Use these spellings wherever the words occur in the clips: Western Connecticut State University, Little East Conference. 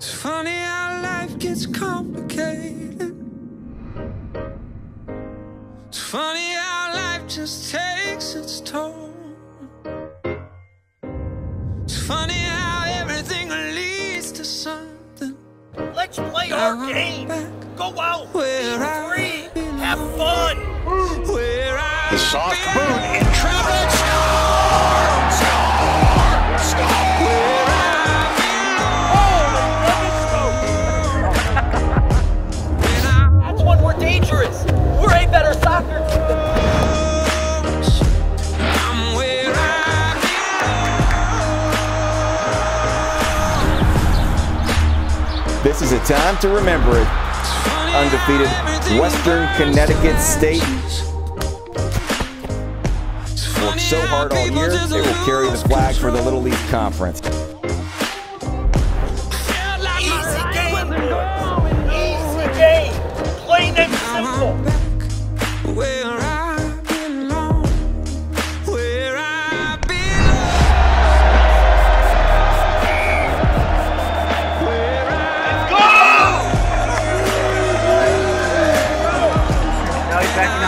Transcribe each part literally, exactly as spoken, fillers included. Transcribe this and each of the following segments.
It's funny how life gets complicated. It's funny how life just takes its toll. It's funny how everything leads to something. Let's play our game. Go out, be free, have fun. Where I the soft boot and travel. Score! Score! Score! This is a time to remember it. Undefeated Western Connecticut State. Worked so hard all year, it will carry the flag for the Little East Conference. Easy game. Easy game. Plain and simple. Where I belong. Where I belong.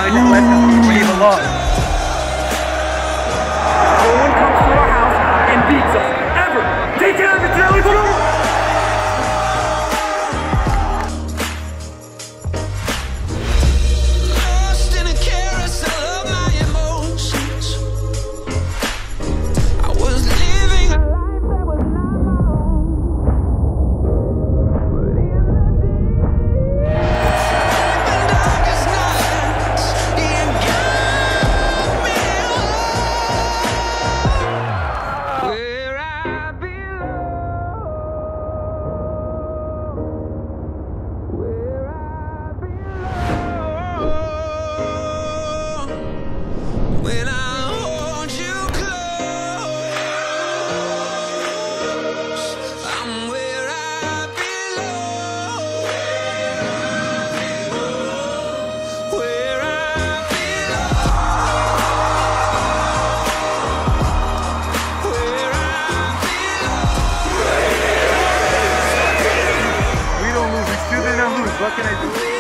Where you belong. No one comes to our house and beats us. Ever. Take it out of the telephone. Lost in a carousel of my emotions. I was living a life that was not my own. The darkest night. When I hold you close, I'm where I belong. Where I belong. Where I belong. We don't lose. We still didn't lose. What can I do?